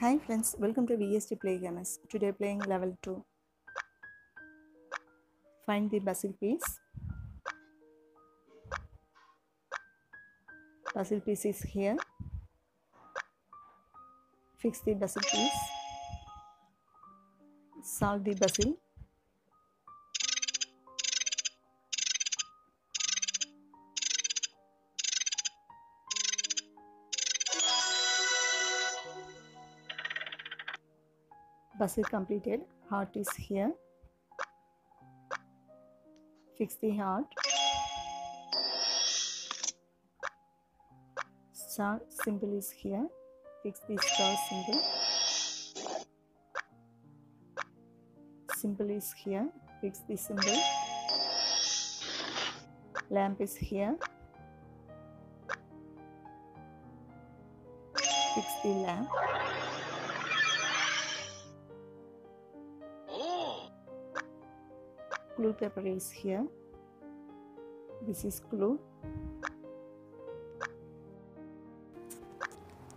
Hi friends, welcome to VST Play Games. Today playing level 2. Find the puzzle piece is here. Fix the puzzle piece. Solve the puzzle. Puzzle completed. Heart is here. Fix the heart. Star symbol is here. Fix the star symbol. Symbol is here. Fix the symbol. Lamp is here. Fix the lamp. Glue paper is here. This is glue.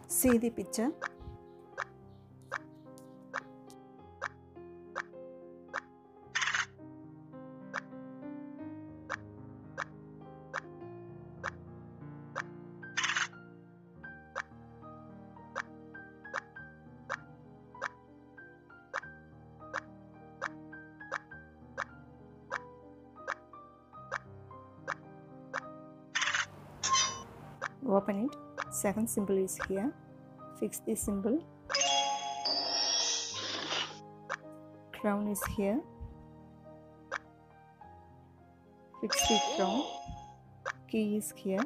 See the picture. Open it. Second symbol is here. Fix this symbol. Crown is here. Fix the crown. Key is here.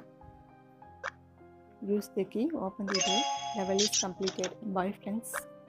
Use the key. Open the door. Level is completed. Bye friends.